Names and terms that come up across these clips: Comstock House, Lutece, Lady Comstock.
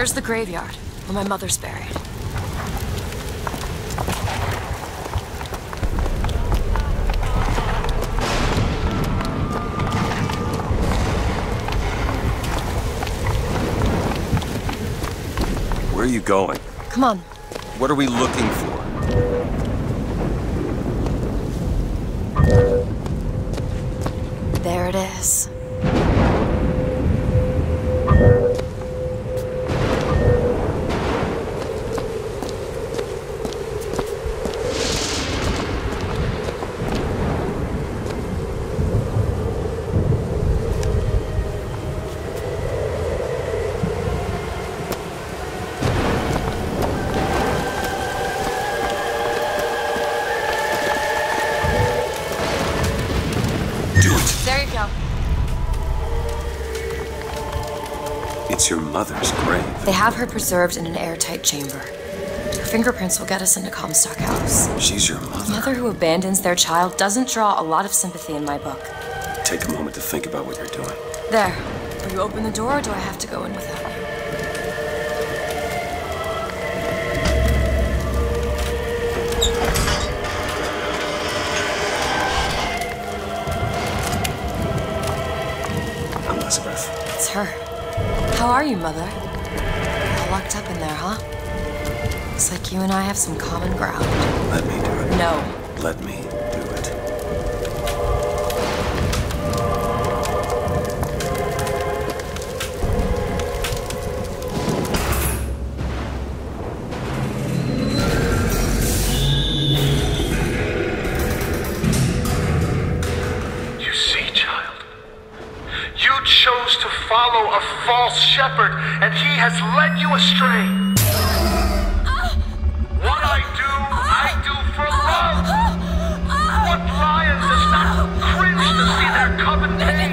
There's the graveyard, where my mother's buried. Where are you going? Come on. What are we looking for? There it is. Mother's grave. They have her preserved in an airtight chamber. Her fingerprints will get us into Comstock House. She's your mother. A mother who abandons their child doesn't draw a lot of sympathy in my book. Take a moment to think about what you're doing. There. Will you open the door, or do I have to go in without you? I'm Elizabeth. It's her. How are you, Mother? You're all locked up in there, huh? Looks like you and I have some common ground. Let me do it. No. Let me do false shepherd, and he has led you astray. What I do for love. What lion does not cringe to see their coven pain,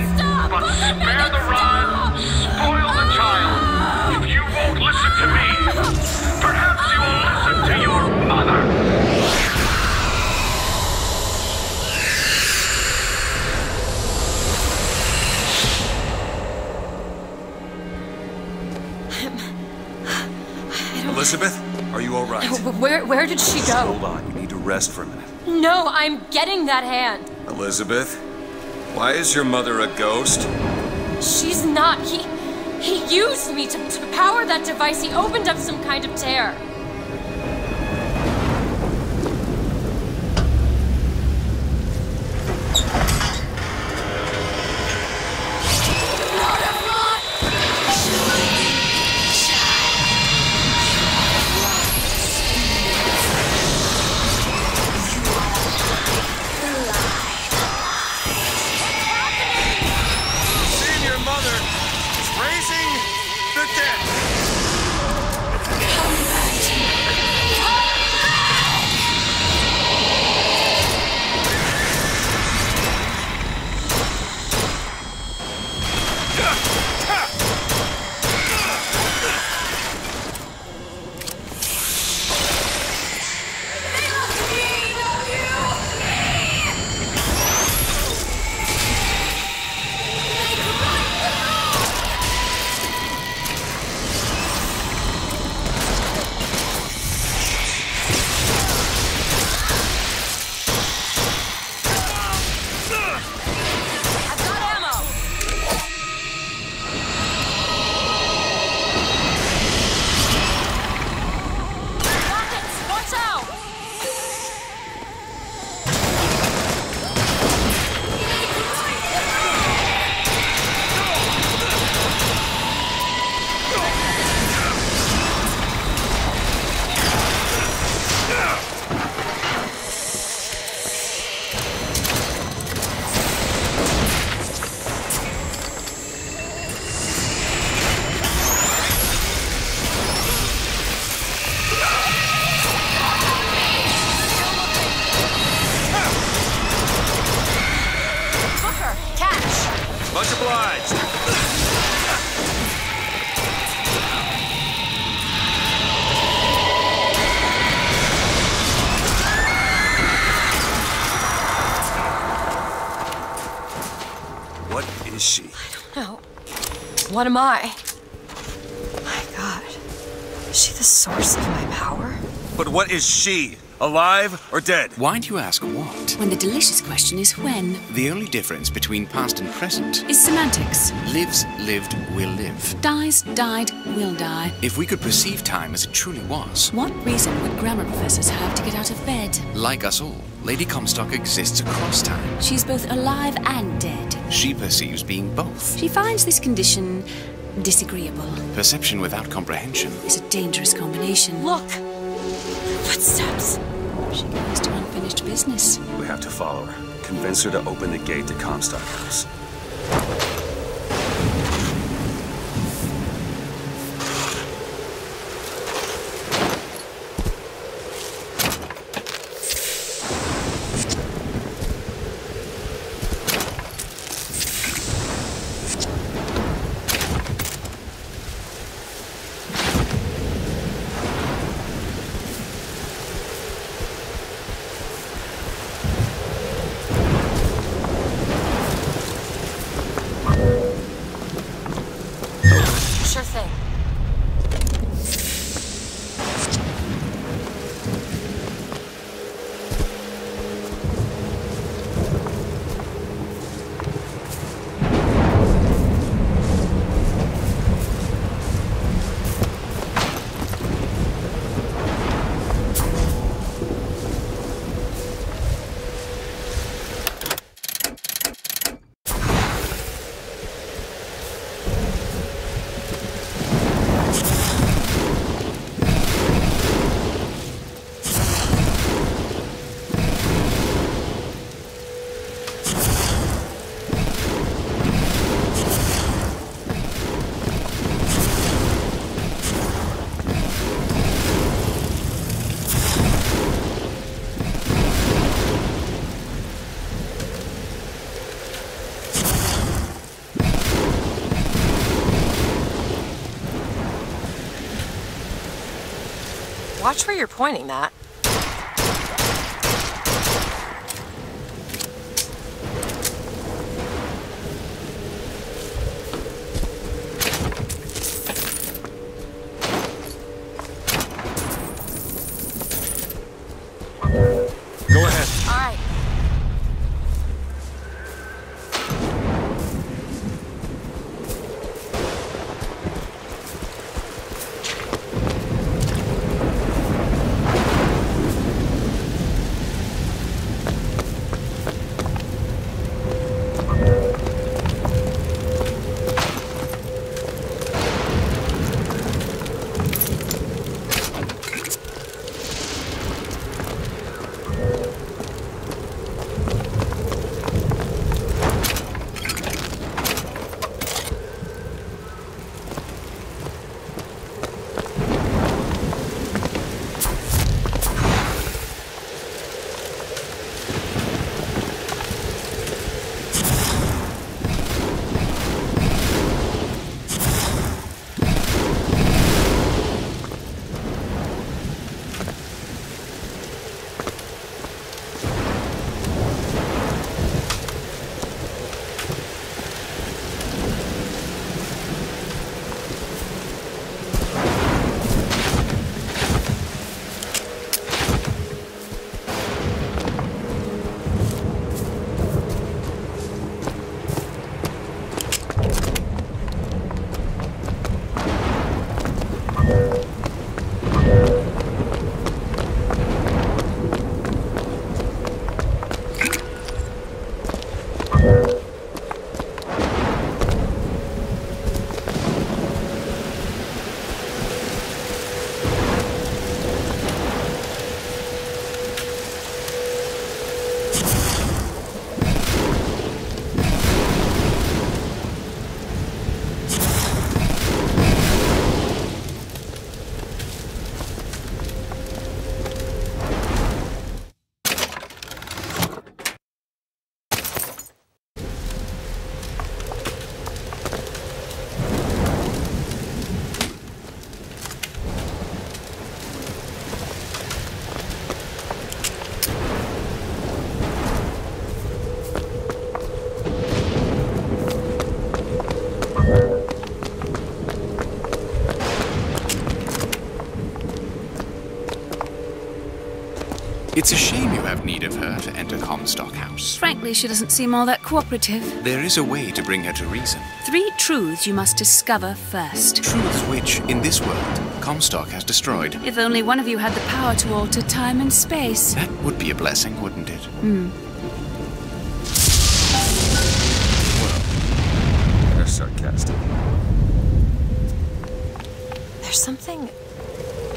but spare the rod, spoil the child. If you won't listen to me, perhaps you will listen to your mother. Elizabeth, are you all right? Where did she go? Just hold on, you need to rest for a minute. No, I'm getting that hand. Elizabeth, why is your mother a ghost? She's not. He used me to power that device. He opened up some kind of tear. What am I? My God. Is she the source of my power? But what is she? Alive or dead? Why do you ask what? When the delicious question is when. The only difference between past and present is semantics. Lives, lived, will live. Dies, died, will die. If we could perceive time as it truly was, what reason would grammar professors have to get out of bed? Like us all, Lady Comstock exists across time. She's both alive and dead. She perceives being both. She finds this condition disagreeable. Perception without comprehension is a dangerous combination. Look! Footsteps. She goes to unfinished business. We have to follow her. Convince her to open the gate to Comstock House. Watch where you're pointing that. It's a shame you have need of her to enter Comstock House. Frankly, she doesn't seem all that cooperative. There is a way to bring her to reason. Three truths you must discover first. Truths which, in this world, Comstock has destroyed. If only one of you had the power to alter time and space. That would be a blessing, wouldn't it? Hmm. Well, they're sarcastic. There's something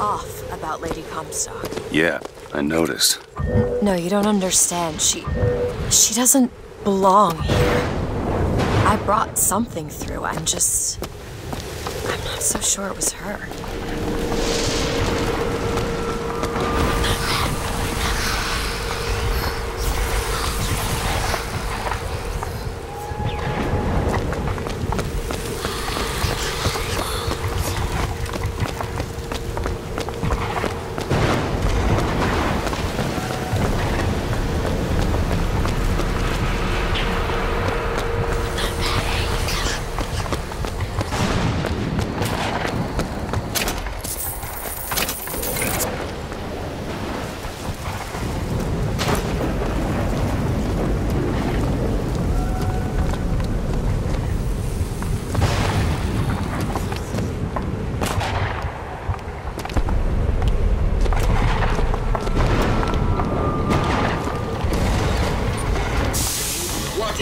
off about Lady Comstock. Yeah. I noticed. No, you don't understand. She doesn't belong here. I brought something through. I'm not so sure it was her.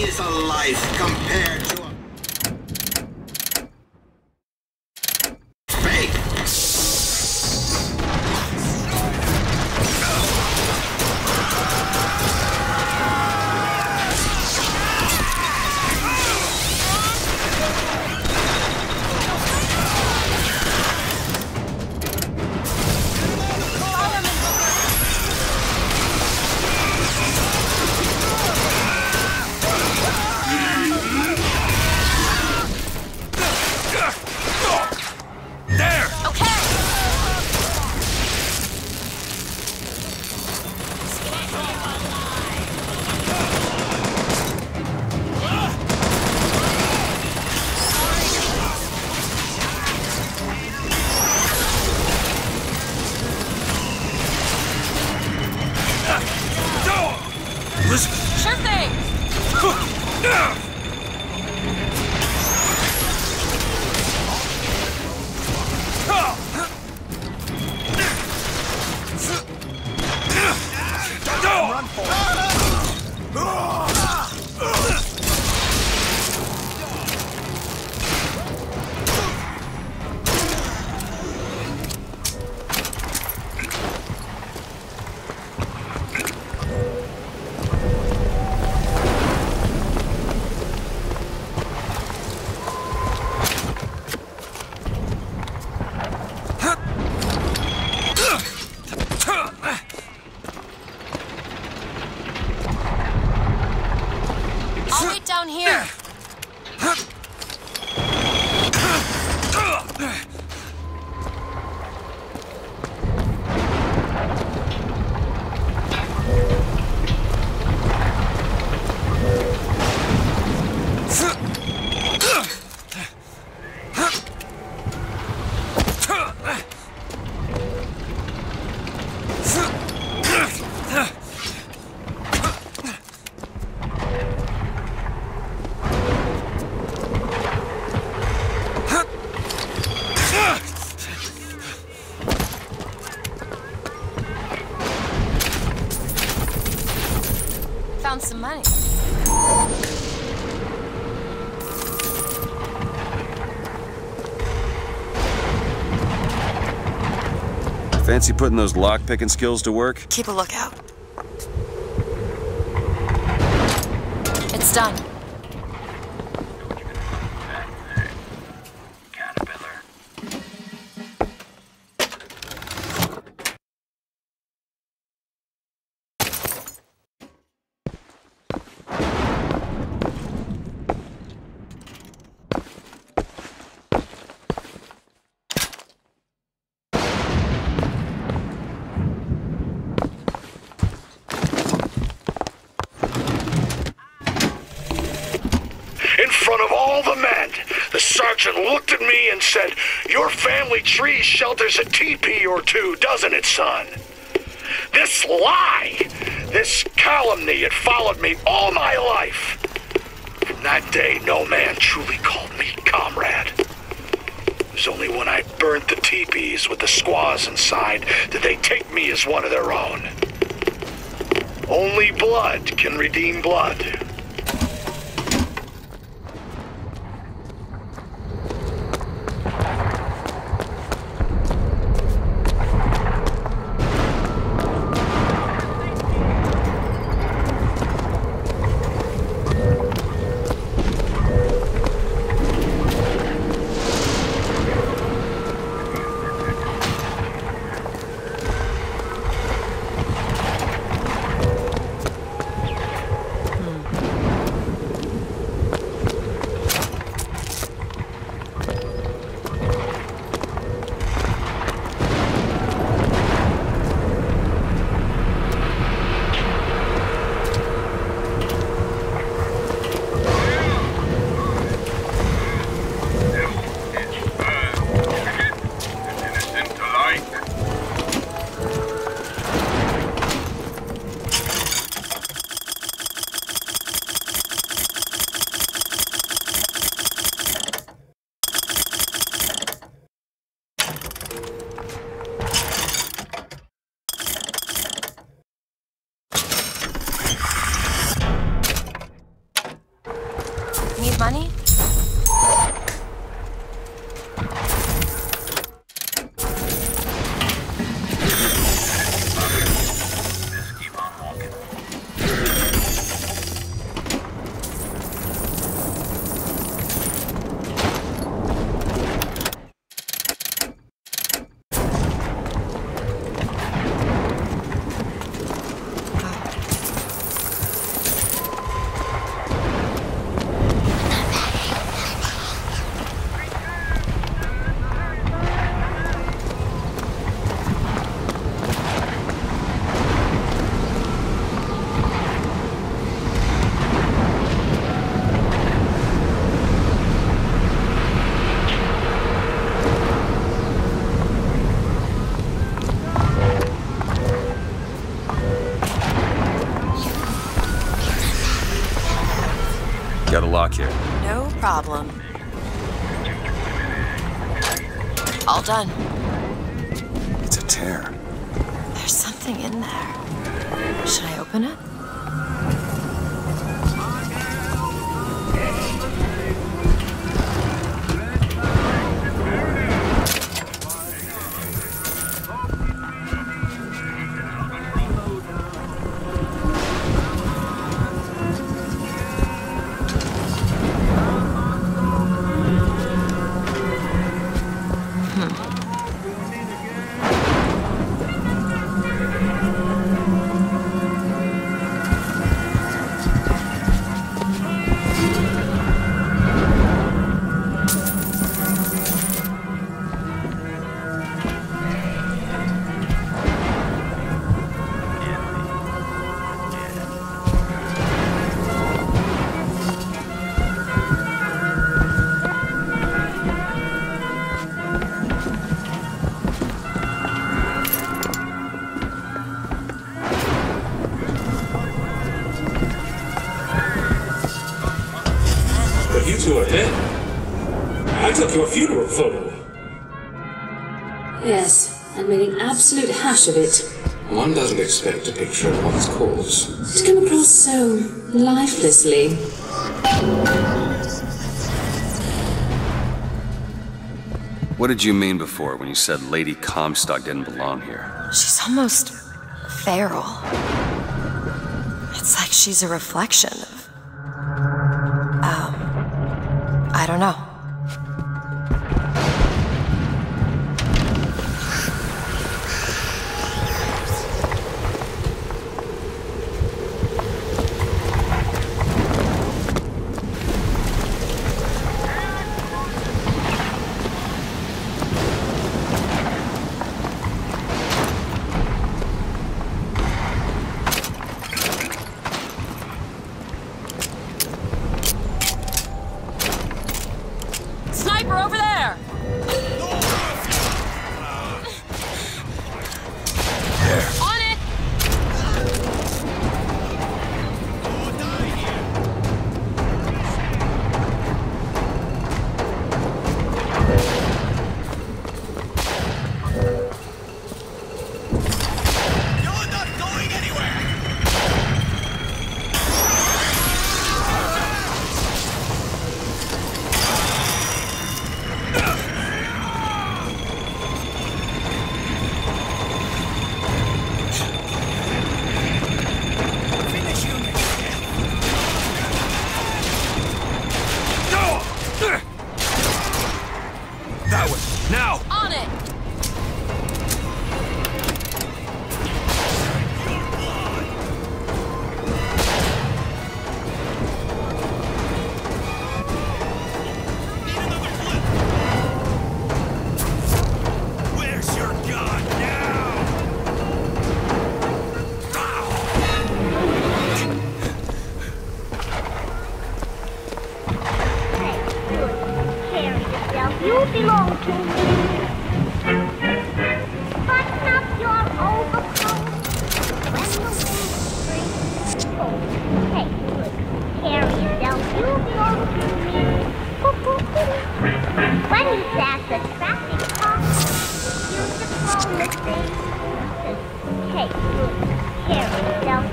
Is a life compared to a fake. Sure thing! Run for some money. Fancy putting those lock-picking skills to work? Keep a lookout. It's done. Sergeant looked at me and said, "Your family tree shelters a teepee or two, doesn't it, son?" This lie, this calumny, it followed me all my life. From that day, no man truly called me comrade. It was only when I burnt the teepees with the squaws inside did they take me as one of their own. Only blood can redeem blood. Here. No problem. All done. It's a tear. There's something in there. Should I open it? Funeral photo. Yes, and made an absolute hash of it. One doesn't expect a picture of one's corpse to come across so lifelessly. What did you mean before when you said Lady Comstock didn't belong here? She's almost feral. It's like she's a reflection of... I don't know.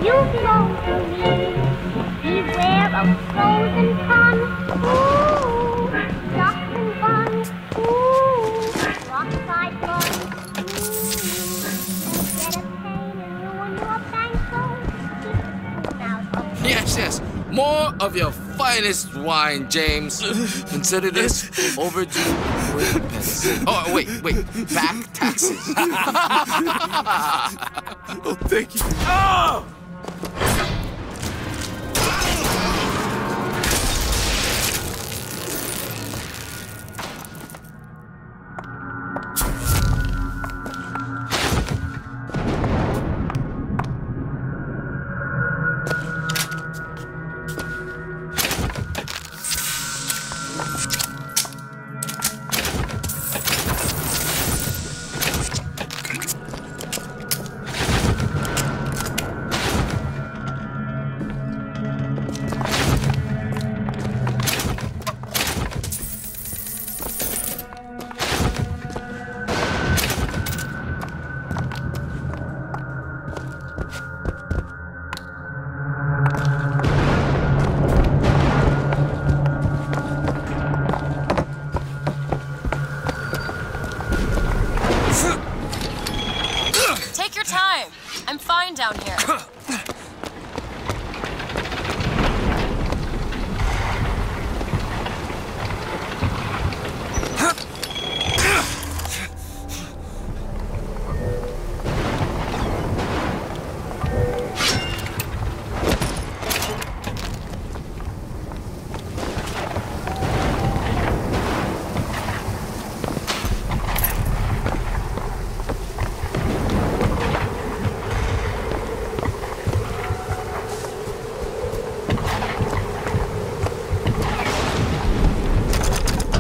You belong to me. Beware of frozen fun. Ooh, ducks and fun. Ooh, rockside fun. Ooh, get a pain and ruin your bank, so keep the mouth open. Yes, yes. More of your finest wine, James. Consider this overdue recompense. Oh, wait. Back taxes. Oh, thank you. Oh!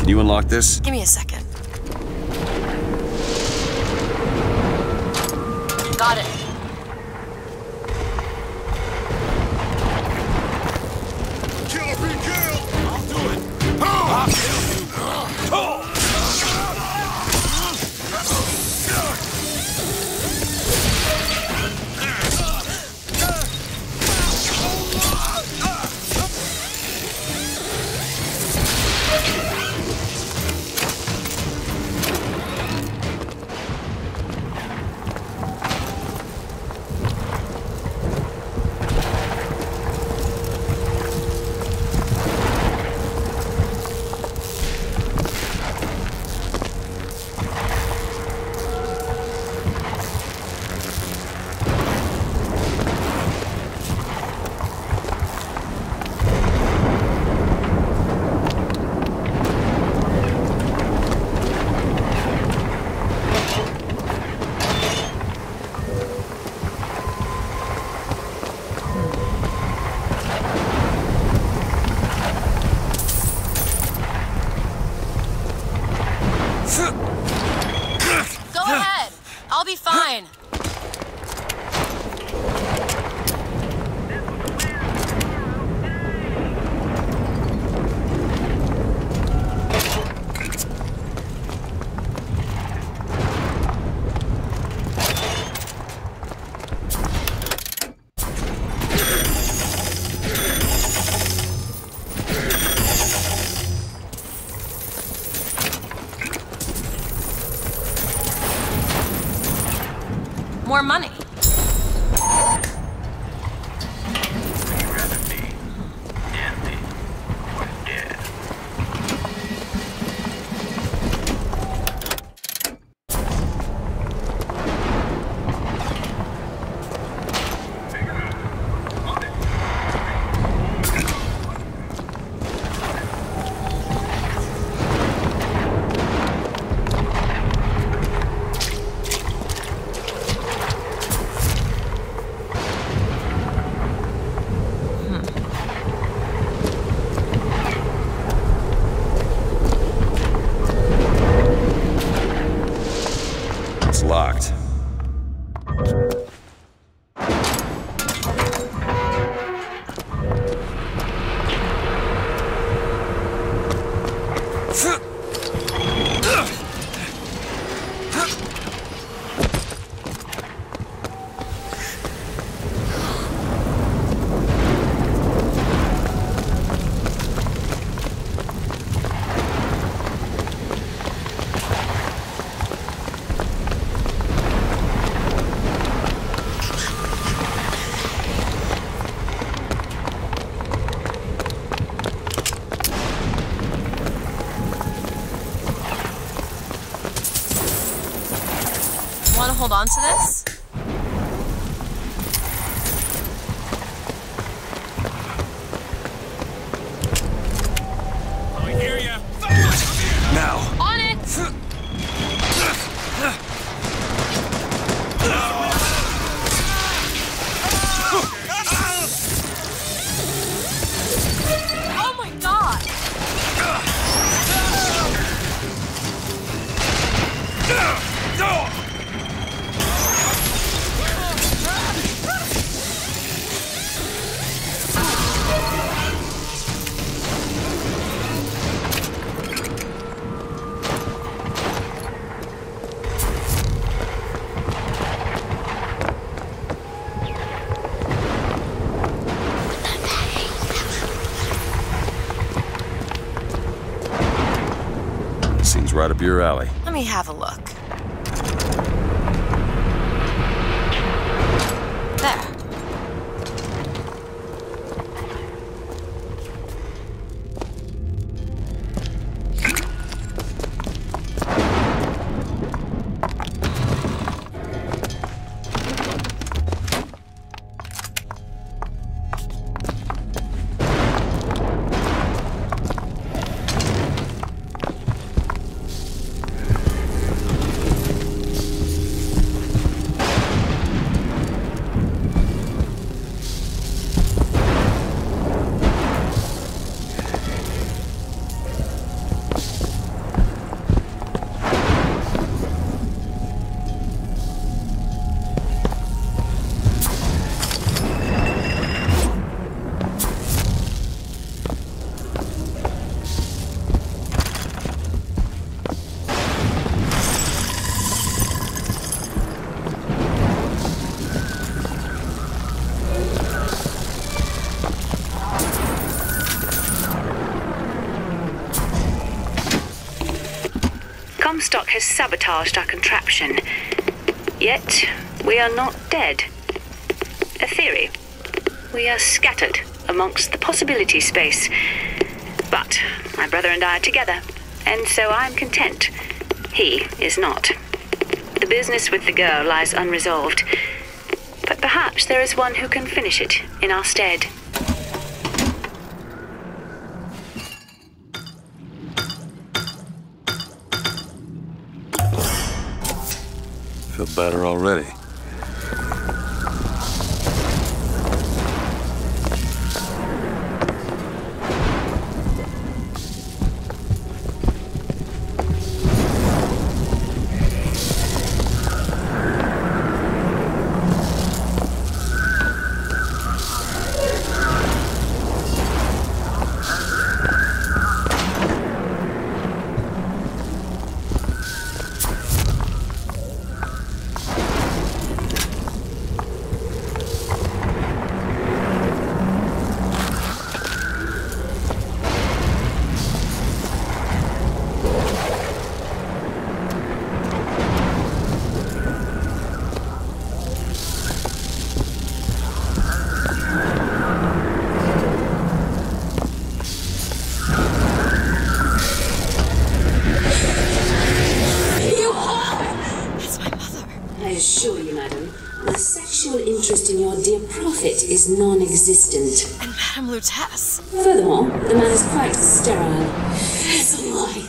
You unlock this? Give me a second. Got it. Kill me, kill! I'll do it. I'll kill you. More money. hold on to this? I hear ya. Now. On it. Oh my God. Seems right up your alley. Let me have a look. Comstock has sabotaged our contraption. Yet, we are not dead. A theory. We are scattered amongst the possibility space. But my brother and I are together, and so I'm content. He is not. The business with the girl lies unresolved. But perhaps there is one who can finish it in our stead. Feel better already. Is non-existent. And Madame Lutece. Furthermore, the man is quite sterile. It's a lie.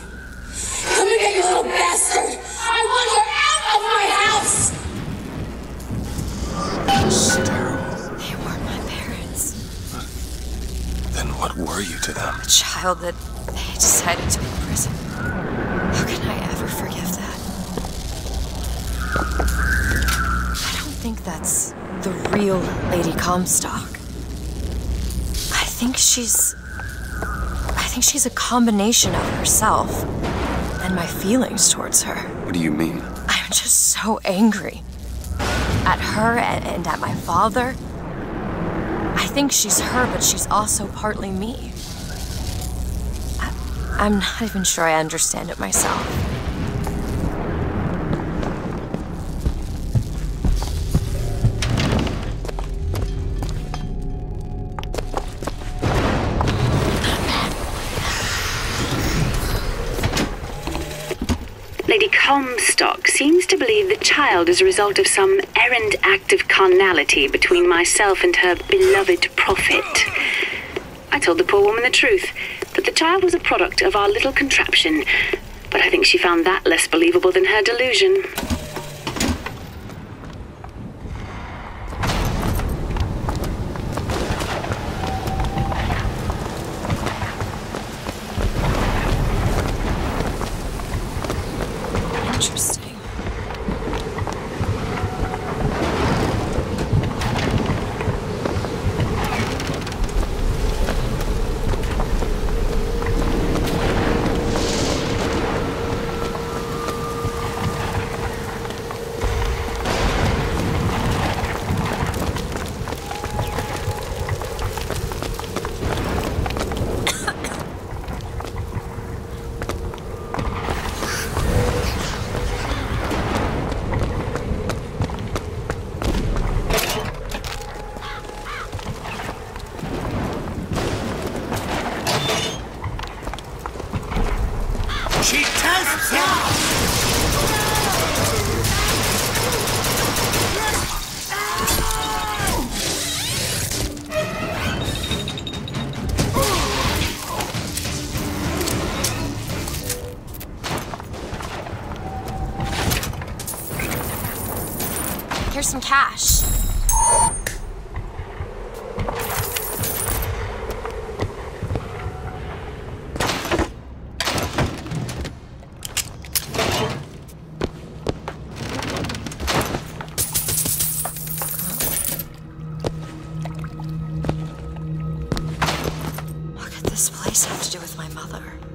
Come and get you little bastard! I want her out of my house! Sterile. They weren't my parents. But then what were you to them? A child that they decided to imprison. How can I ever forgive that? I don't think that's the real Lady Comstock. I think she's a combination of herself and my feelings towards her. What do you mean? I'm just so angry. At her and at my father. I think she's her, but she's also partly me. I'm not even sure I understand it myself. Comstock seems to believe the child is a result of some errant act of carnality between myself and her beloved prophet. I told the poor woman the truth, that the child was a product of our little contraption, but I think she found that less believable than her delusion. Here's some cash. Look at this place. I have to do with my mother.